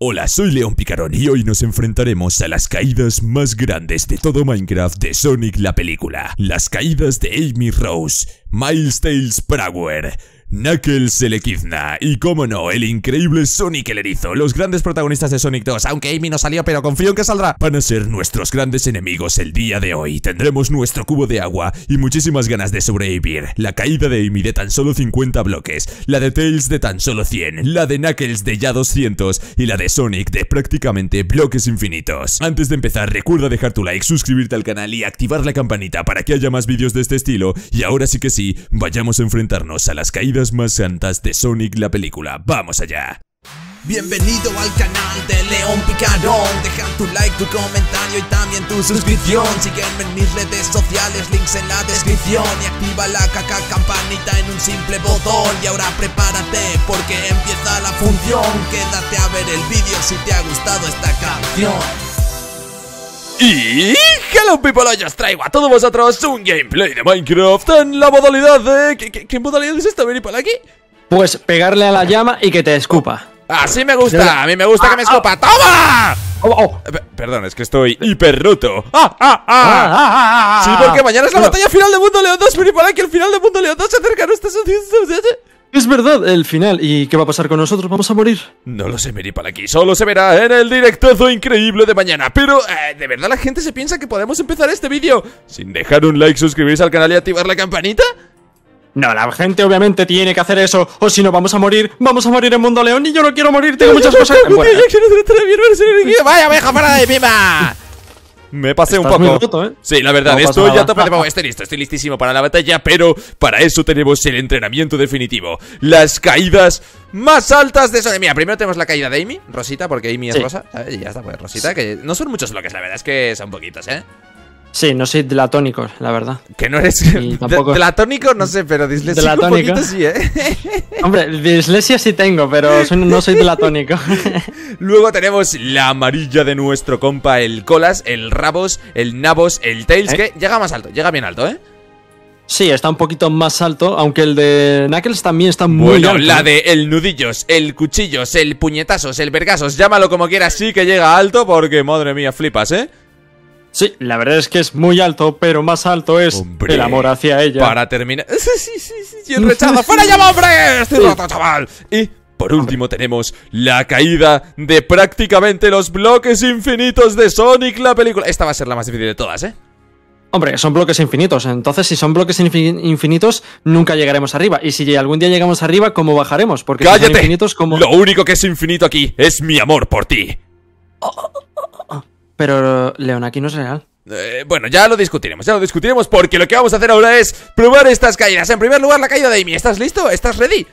Hola, soy León Picarón y hoy nos enfrentaremos a las caídas más grandes de todo Minecraft de Sonic la película. Las caídas de Amy Rose, Miles Tails Prower, Knuckles el Equidna y, cómo no, el increíble Sonic el Erizo, los grandes protagonistas de Sonic 2, aunque Amy no salió, pero confío en que saldrá. Van a ser nuestros grandes enemigos el día de hoy. Tendremos nuestro cubo de agua y muchísimas ganas de sobrevivir. La caída de Amy de tan solo 50 bloques, la de Tails de tan solo 100, la de Knuckles de ya 200 y la de Sonic de prácticamente bloques infinitos. Antes de empezar, recuerda dejar tu like, suscribirte al canal y activar la campanita para que haya más vídeos de este estilo. Y ahora sí que sí, vayamos a enfrentarnos a las caídas más santas de Sonic la película. ¡Vamos allá! Bienvenido al canal de León Picarón. Deja tu like, tu comentario y también tu suscripción. Sígueme en mis redes sociales, links en la descripción. Y activa la campanita en un simple botón. Y ahora prepárate porque empieza la función. Quédate a ver el vídeo si te ha gustado esta canción. Y hello people, hoy os traigo a todos vosotros un gameplay de Minecraft en la modalidad de... ¿Qué modalidad es esta, Mini Palaki? Pues pegarle a la llama y que te escupa. Así me gusta, a mí me gusta que me escupa. ¡Toma! Perdón, es que estoy hiper roto. Sí, porque mañana es la batalla final de Mundo León 2, Mini Palaki, el final de Mundo León 2 se acerca a nuestras... Es verdad, el final. ¿Y qué va a pasar con nosotros? ¿Vamos a morir? No lo sé, Mini Palaki. Solo se verá en el directazo increíble de mañana. Pero, ¿de verdad la gente se piensa que podemos empezar este vídeo sin dejar un like, suscribirse al canal y activar la campanita? No, la gente obviamente tiene que hacer eso. O si no, vamos a morir en Mundo León. Y yo no quiero morir, tengo muchas cosas que... ¡Vaya, oveja para de pipa! Me pasé un poco roto, ¿eh? Sí, la verdad, no esto ya tope de... Estoy listísimo para la batalla, pero para eso tenemos el entrenamiento definitivo. Las caídas más altas de Sonic. Mira, primero tenemos la caída de Amy, Rosita, porque Amy es rosa. A ver, y ya está, pues Rosita, que no son muchos bloques, la verdad, es que son poquitos, ¿eh? Sí, no soy dilatónico, la verdad. Que no eres... Tampoco... Dilatónico no sé, pero dislesia un poquito sí, ¿eh? Hombre, dislesia sí tengo, pero no soy dilatónico. Luego tenemos la amarilla de nuestro compa, el Colas, el Rabos, el Nabos, el Tails, que llega más alto, llega bien alto, ¿eh? Sí, está un poquito más alto, aunque el de Knuckles también está muy alto. Bueno, la de el Nudillos, el Cuchillos, el Puñetazos, el Vergazos, llámalo como quieras, sí que llega alto porque, madre mía, flipas, ¿eh? Sí, la verdad es que es muy alto, pero más alto es el amor hacia ella. Para terminar... Sí, el rechazo. ¡Fuera ya, hombre! ¡Estoy roto, chaval! Y por último tenemos la caída de prácticamente los bloques infinitos de Sonic la película. Esta va a ser la más difícil de todas, ¿eh? Hombre, son bloques infinitos, entonces si son bloques infinitos nunca llegaremos arriba. Y si algún día llegamos arriba, ¿cómo bajaremos? Porque ¡cállate! Si son infinitos, ¿cómo...? Lo único que es infinito aquí es mi amor por ti. Pero, León, aquí no es real. Bueno, ya lo discutiremos porque lo que vamos a hacer ahora es probar estas caídas. En primer lugar, la caída de Amy. ¿Estás listo? ¿Estás ready?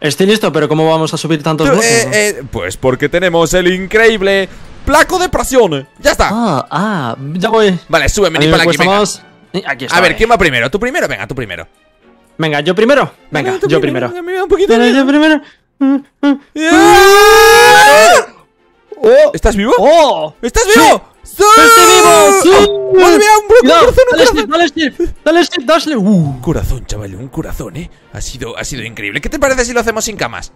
Estoy listo, pero ¿cómo vamos a subir tantos bloques? Pues porque tenemos el increíble placo de presión. ¡Ya está! Ya voy. Vale, súbeme, Mini Palaki, venga. Aquí está, a ver, ¿quién va primero? ¿Tú primero? Venga, tú primero. Venga, ¿yo primero? Venga, venga yo primero. Yo primero. Oh. ¿Estás vivo? ¡Oh! ¡Estás vivo! ¡Sí! ¡Estoy vivo! ¡Sí! Oh, ¡madre mía! ¡Un bloque! ¡Un corazón! ¡Dale, Steve! Un corazón, chaval, un corazón, ¿eh? Ha sido increíble. ¿Qué te parece si lo hacemos sin camas?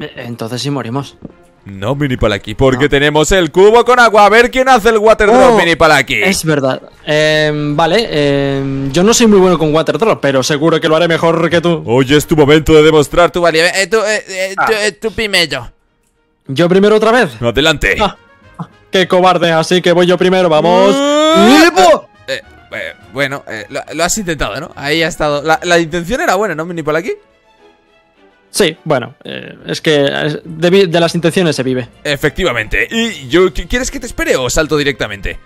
Entonces sí morimos. No, Mini Palaki, porque tenemos el cubo con agua. A ver quién hace el water drop, Mini Palaki. Es verdad. Vale, yo no soy muy bueno con water drop, pero seguro que lo haré mejor que tú. Hoy es tu momento de demostrar tu valía. Tú primero. ¿Yo primero otra vez? ¡Adelante! ¡Qué cobarde! Así que voy yo primero, ¡vamos! Bueno, lo has intentado, ¿no? Ahí ha estado... La intención era buena, ¿no, Mini Palaki? Sí, bueno, es que de las intenciones se vive. Efectivamente. ¿Y yo quieres que te espere o salto directamente?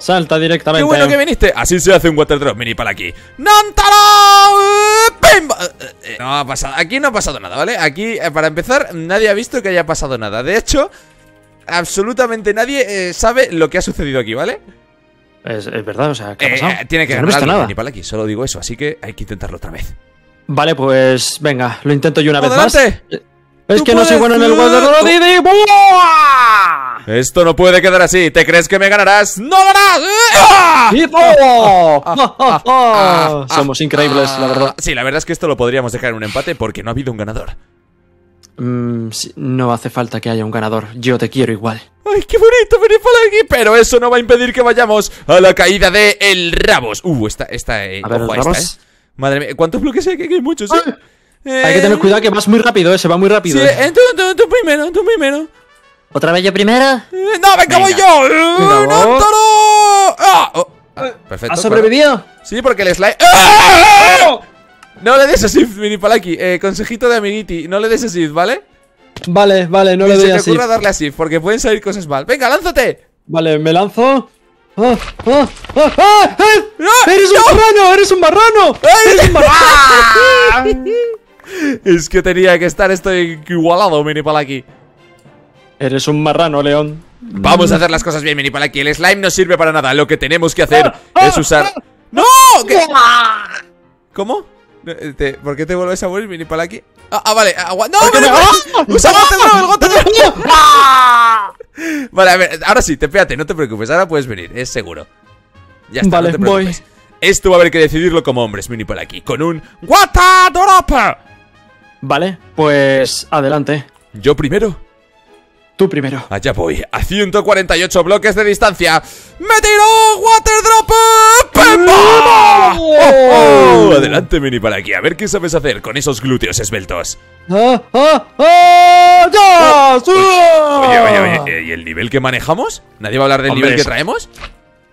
Salta directamente. ¡Qué bueno que viniste! Así se hace un water drop, Mini Palaki. ¡Nantaro! ¡Pim! No ha pasado. Aquí no ha pasado nada, ¿vale? Aquí, para empezar, nadie ha visto que haya pasado nada. De hecho, absolutamente nadie sabe lo que ha sucedido aquí, ¿vale? Es verdad, o sea, ¿qué ha pasado? Tiene que ganar alguien, Mini Palaki, solo digo eso, así que hay que intentarlo otra vez. Vale, pues venga, lo intento yo una vez más. Es que no soy bueno en el water drop. Esto no puede quedar así. ¿Te crees que me ganarás? ¡No ganarás! Somos increíbles, la verdad. Sí, la verdad es que esto lo podríamos dejar en un empate porque no ha habido un ganador. No hace falta que haya un ganador, yo te quiero igual. ¡Ay, qué bonito, Mini Palaki! Pero eso no va a impedir que vayamos a la caída de el Rabos. A ver, ojo, Rabos. Esta, madre mía, ¿cuántos bloques hay? Que hay muchos, ¿eh? Hay que tener cuidado que vas muy rápido, se va muy rápido. Sí, tú primero, ¿Otra vez yo primero? ¡No, venga, voy yo! ¡No, no! Perfecto. ¿Has sobrevivido? Bueno. Sí, porque el slide... ¡Oh! No le des a Shift, Mini Palaki. Consejito de Amiguiti, no le des a Shift, ¿vale? Vale, vale, no le doy a Shift. Se te ocurra darle a Shift, porque pueden salir cosas mal. ¡Venga, lánzate! Vale, me lanzo. ¡Ah! ¡Ah! ¡Ah! ¡Ah! ¡Ah! ¡Eres un marrano! ¡Eres un marrano! ¡Eres un marrano! Es que tenía que estar esto igualado, Mini Palaki. Eres un marrano, León. Vamos a hacer las cosas bien, Mini Palaki. El slime no sirve para nada. Lo que tenemos que hacer es usar... ¡No! ¿Qué? ¿Cómo? ¿Por qué te vuelves a morir, Mini Palaki? Ah, vale. ¡No, Mini Palaki! ¡Usa el gota de oro! Vale, a ver, ahora sí, espérate, no te preocupes. Ahora puedes venir, es seguro. Ya está, vale, no te preocupes. Voy. Esto va a haber que decidirlo como hombres, Mini Palaki. Con un... ¡Watadorapa! Vale, pues... adelante. ¿Yo primero? Tú primero. Allá voy, a 148 bloques de distancia. ¡Me tiró Water Drop! ¡Pemba! ¡Oh, oh! Adelante, Mini Palaki, a ver qué sabes hacer con esos glúteos esbeltos. Oye, ¿y el nivel que manejamos? ¿Nadie va a hablar del nivel que traemos?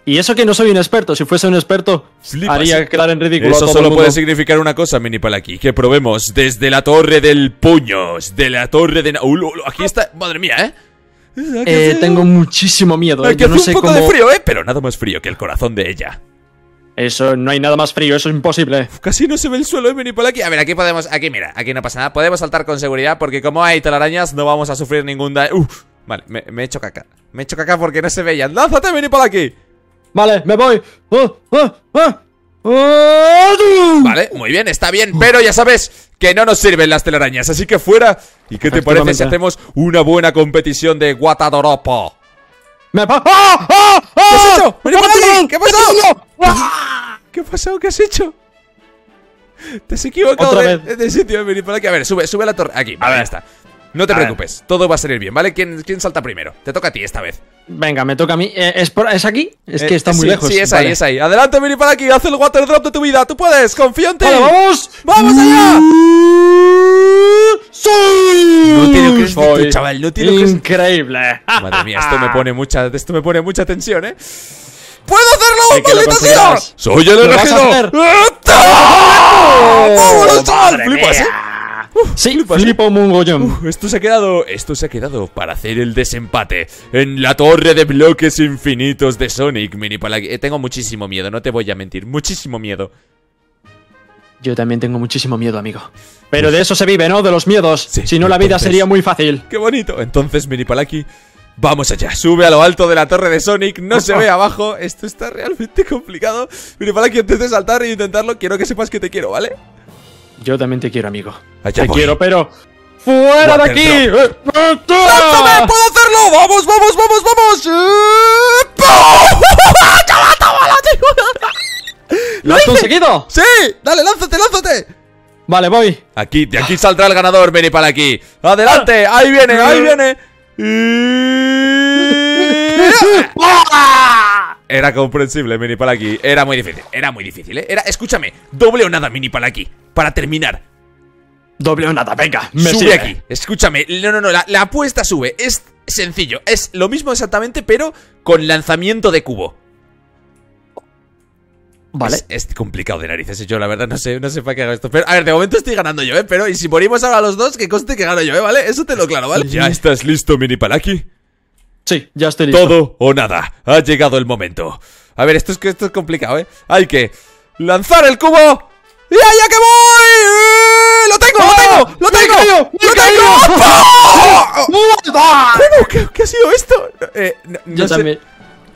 Y eso que no soy un experto, si fuese un experto flipas, haría quedar en ridículo. Eso solo puede significar una cosa, Mini Palaki, que probemos desde la torre del puños, de la torre de... aquí está, madre mía, tengo muchísimo miedo, que yo no sé cómo... un poco de frío, pero nada más frío que el corazón de ella. Eso, no hay nada más frío, eso es imposible. Casi no se ve el suelo, Mini Palaki. A ver, aquí podemos, aquí mira, aquí no pasa nada. Podemos saltar con seguridad porque como hay telarañas no vamos a sufrir ningún daño. Vale, me he hecho caca. Me he hecho caca porque no se veían. ¡Lánzate, Mini Palaki! Vale, me voy. Vale, muy bien, está bien. Pero ya sabes que no nos sirven las telarañas, así que fuera. ¿Y qué te parece si hacemos una buena competición de Guatadoropo? Me pa ¿Qué has hecho? ¿Qué pasó? ¿Qué pasó? ¿Qué has hecho? Te has equivocado de sitio, Mini Palaki. A ver, sube a la torre. Aquí, vale, ya está. No te preocupes, todo va a salir bien, ¿vale? ¿Quién salta primero? Te toca a ti esta vez. Venga, me toca a mí. ¿Es aquí? Es que está muy lejos. Sí, es ahí, es ahí. Adelante, Mini Palaki, haz el water drop de tu vida. Tú puedes, confío en ti. ¡Vamos! ¡Vamos allá! ¡Sí! No te lo crees ni tú, chaval. No te lo crees. Increíble. Madre mía, esto me pone mucha tensión, ¿eh? ¡Puedo hacerlo! ¡Maldita sea! ¡Soy el elegido! ¡Vámonos, chaval! ¡Flipas, eh! Sí, flipo mongollón. Esto se ha quedado para hacer el desempate en la torre de bloques infinitos de Sonic, Mini Palaki. Tengo muchísimo miedo, no te voy a mentir, muchísimo miedo. Yo también tengo muchísimo miedo, amigo. Pero de eso se vive, ¿no? De los miedos. Sí, si no, entonces, la vida sería muy fácil. Qué bonito. Entonces, Mini Palaki, vamos allá. Sube a lo alto de la torre de Sonic. No se ve abajo. Esto está realmente complicado. Mini Palaki, antes de saltar e intentarlo, quiero que sepas que te quiero, ¿vale? Yo también te quiero, amigo. Allá te quiero, pero... ¡Fuera de aquí! ¡Lánzame! ¡Puedo hacerlo! ¡Vamos, vamos, vamos, vamos! ¿Lo has conseguido? ¡Sí! ¡Dale, lánzate, lánzate! Vale, voy. Aquí, de aquí saldrá el ganador, Mini Palaki. ¡Adelante! ¡Ahí viene, ahí viene! Era comprensible, Mini Palaki. Era muy difícil, ¿eh? Escúchame, doble o nada, Mini Palaki. Para terminar. Doble o nada, venga. Sube aquí. Escúchame, no, la apuesta sube. Es sencillo, es lo mismo exactamente, pero con lanzamiento de cubo. Vale. Es complicado de narices, yo la verdad no sé para qué hago esto. Pero, a ver, de momento estoy ganando yo, ¿eh? Pero, y si morimos ahora los dos, que conste que gano yo, ¿eh? ¿Vale? Eso te lo claro, ¿vale? ¿Ya estás listo, Mini Palaki? Sí, ya estoy listo. Todo o nada, ha llegado el momento. A ver, esto es complicado, ¿eh? Hay que lanzar el cubo. ¡Y allá que voy! ¡Lo tengo, lo tengo! ¿Qué ha sido esto?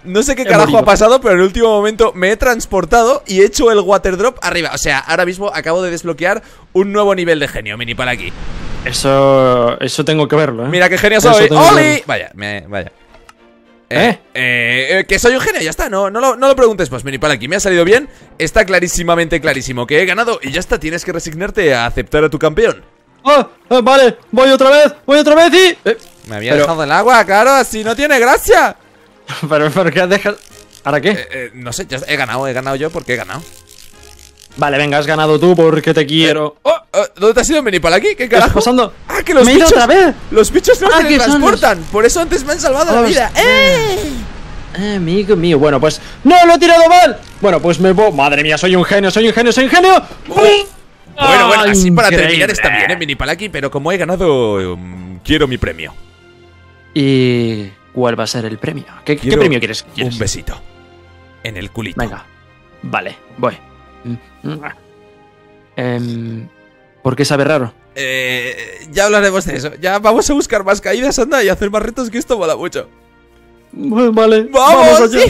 No sé qué carajo ha pasado, pero en el último momento me he transportado y he hecho el water drop arriba. O sea, ahora mismo acabo de desbloquear un nuevo nivel de genio, Mini Palaki. Eso tengo que verlo, ¿eh? Mira qué genio soy. ¡Oli! Vaya, vaya. Que soy un genio, ya está. No lo preguntes más, Mini Palaki. Me ha salido bien. Está clarísimo que he ganado. Y ya está, tienes que resignarte a aceptar a tu campeón. Vale, voy otra vez y... me había dejado en el agua, claro, así no tiene gracia. Pero ¿por qué has dejado? ¿Ahora qué? No sé, he ganado yo porque he ganado. Vale, venga, has ganado tú porque te quiero. ¿Dónde te has ido, Mini Palaki? ¿Qué carajo? ¿Qué está pasando? ¡Ah, que los bichos! Otra vez. Los bichos no me transportan. Por eso antes me han salvado la vida. Amigo mío, bueno, pues... ¡No, lo he tirado mal! Bueno, pues me voy... ¡Madre mía, soy un genio! Bueno, así para terminar está bien, Mini Palaki. Pero como he ganado, quiero mi premio. ¿Y cuál va a ser el premio? ¿Qué premio quieres? Un besito en el culito. Venga, vale, voy. ¿Por qué sabe raro? Ya hablaremos de eso. Ya vamos a buscar más caídas, anda, y hacer más retos, que esto mola mucho. Vale, vamos allá.